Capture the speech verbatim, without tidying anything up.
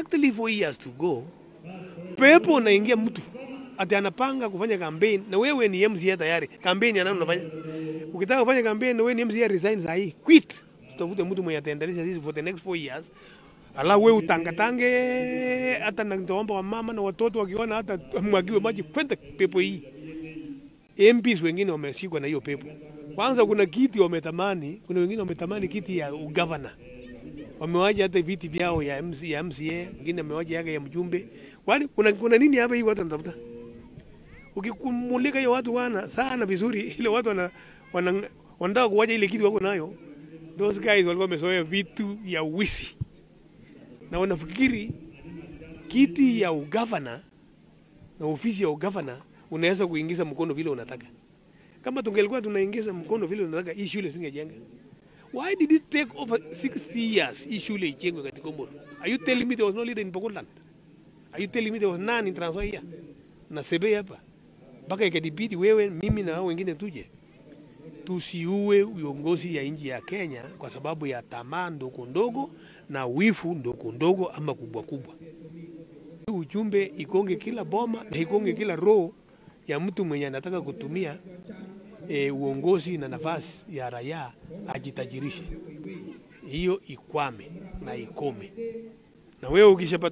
Actually, for years to go, pepo na ingia mtu ati anapanga kufanya campaign na wewe ni M C ya tayari. Campaign ya nani unafanya? Ukitaka kufanya campaign na wewe ni M C ya resign sahi. Quit. Tutavute mtu mwenye ataendeleza hizi for the next four years. Ala wewe utangatange hata nitaomba wa mama na watoto wakiona hata mwagiwe maji kwenda pepo hii. M Ps wengine wameshikwa na hiyo pepo. Kwanza kuna kiti wametamani, kuna wengine wametamani kiti ya governor. Wamewaje hata viti vyao ya M C ya M C A, wengine wamewaje yake ya mjumbe. Wali kuna kuna nini hapa hii watu wanatafuta? Ukikumulika hiyo watu wana sana vizuri ile watu wana wanataka kuwaje ile kitu wako nayo. Those guys walikuwa wamesoea vitu ya uwisi. Na wanafikiri kiti ya ugavana na ofisi ya ugavana unaweza kuingiza mkono vile unataka. Kama tungelikuwa tunaingiza mkono vile unataka hii shule singejenga. Why did it take over sixty years hii shule ijengwe katika Mboru? Are you telling me there was no leader in Bogoland? Are you telling me there was none in Trans Nzoia? Na sebe hapa. Mpaka ikadibidi wewe mimi na hao wengine tuje. Tusiue uongozi ya nchi ya Kenya kwa sababu ya tamaa ndogo ndogo na wivu ndogo ndogo ama kubwa kubwa. Ujumbe ikonge kila boma na ikonge kila roho ya mtu mwenye anataka kutumia e, uongozi na nafasi ya raia ajitajirishe. Hiyo ikwame na ikome. Na wewe ukishapata